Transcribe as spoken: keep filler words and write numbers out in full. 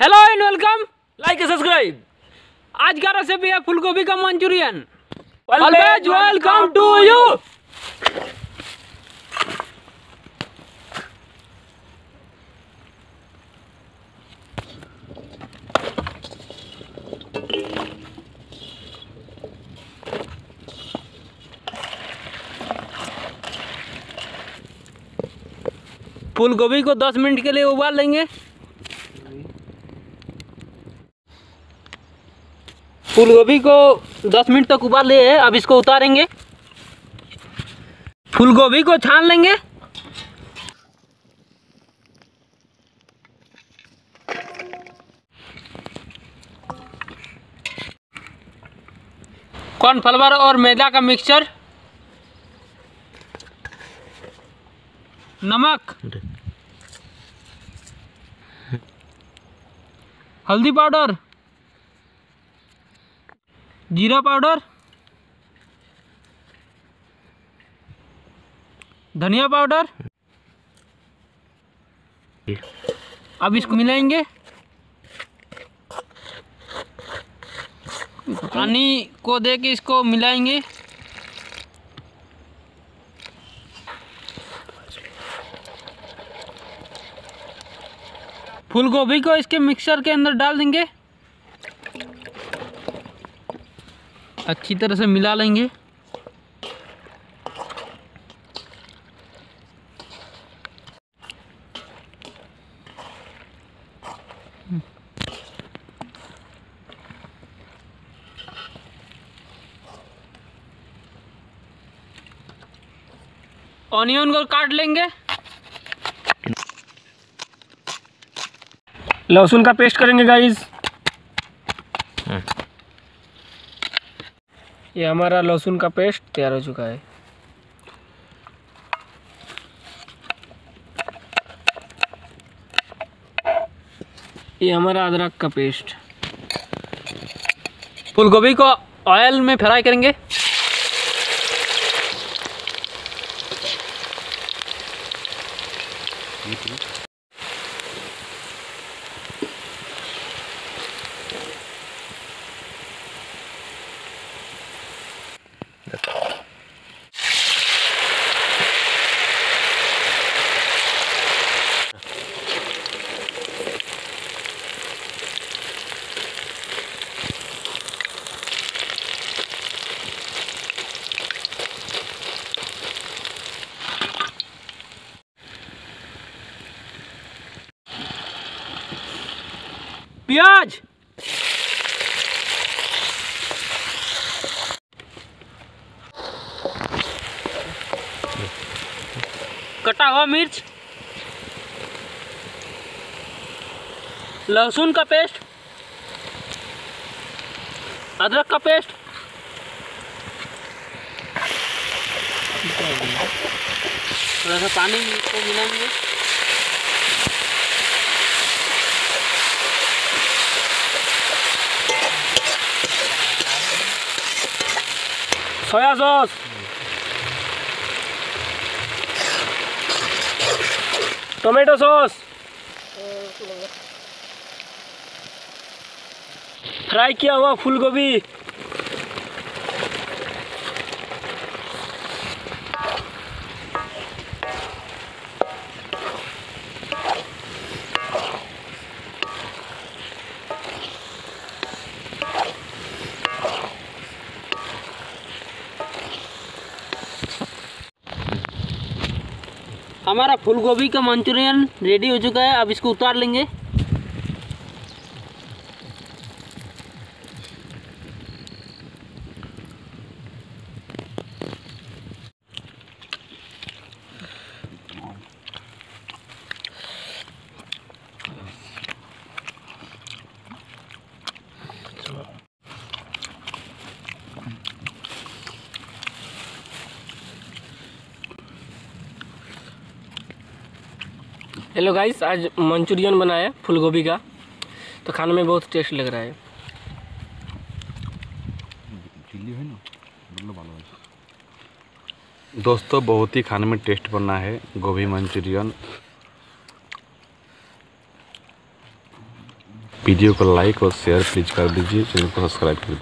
Hello and welcome, like and subscribe. आज का recipe है फूल गोभी का Manchurian. Always welcome to you. फूल गोभी को दस मिनट के लिए उबाल लेंगे। फूल गोभी को दस मिनट तक उबाल लिए हैं। अब इसको उतारेंगे। फूल गोभी को छान लेंगे। कॉर्नफ्लावर और मैदा का मिक्सचर, नमक, हल्दी पाउडर, जीरा पाउडर, धनिया पाउडर। अब इसको मिलाएंगे। पानी को दे के इसको मिलाएंगे। फूल गोभी को इसके मिक्सर के अंदर डाल देंगे। अच्छी तरह से मिला लेंगे। ऑनियन को काट लेंगे। लहसुन का पेस्ट करेंगे गाइस। ये हमारा लहसुन का पेस्ट तैयार हो चुका है। ये हमारा अदरक का पेस्ट। फूल गोभी को ऑयल में फ्राई करेंगे। प्याज, कटा हुआ मिर्च, लहसुन का पेस्ट, अदरक का पेस्ट, थोड़ा सा पानी को मिलाएंगे। Soya sauce, tomato sauce. Fry किया हुआ फूल गोभी। हमारा फूल गोभी का मंचूरियन रेडी हो चुका है। अब इसको उतार लेंगे। हेलो गाइस, आज मंचूरियन बनाया फूल गोभी का, तो खाने में बहुत टेस्ट लग रहा है। दोस्तों, बहुत ही खाने में टेस्ट बना है गोभी मंचूरियन। वीडियो को लाइक और शेयर प्लीज कर दीजिए, चैनल को सब्सक्राइब कर दीजिए।